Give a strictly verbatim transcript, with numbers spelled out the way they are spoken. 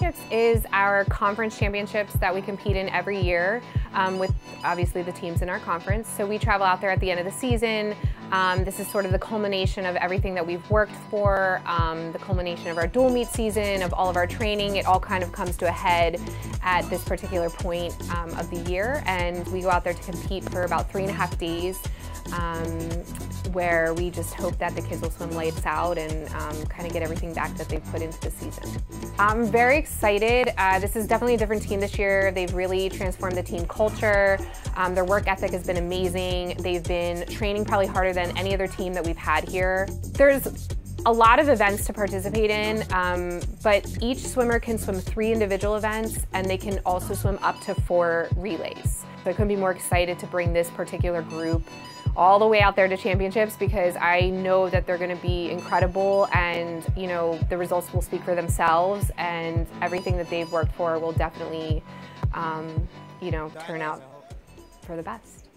Championships is our conference championships that we compete in every year um, with obviously the teams in our conference. So we travel out there at the end of the season. Um, this is sort of the culmination of everything that we've worked for, um, the culmination of our dual meet season, of all of our training. It all kind of comes to a head at this particular point um, of the year, and we go out there to compete for about three and a half days um, where we just hope that the kids will swim lights out and um, kind of get everything back that they've put into the season. I'm very excited. Uh, this is definitely a different team this year. They've really transformed the team culture. Um, their work ethic has been amazing. They've been training probably harder than any other team that we've had here. There's a lot of events to participate in, um, but each swimmer can swim three individual events, and they can also swim up to four relays. So I couldn't be more excited to bring this particular group all the way out there to championships, because I know that they're going to be incredible, and you know the results will speak for themselves, and everything that they've worked for will definitely um, you know turn out for the best.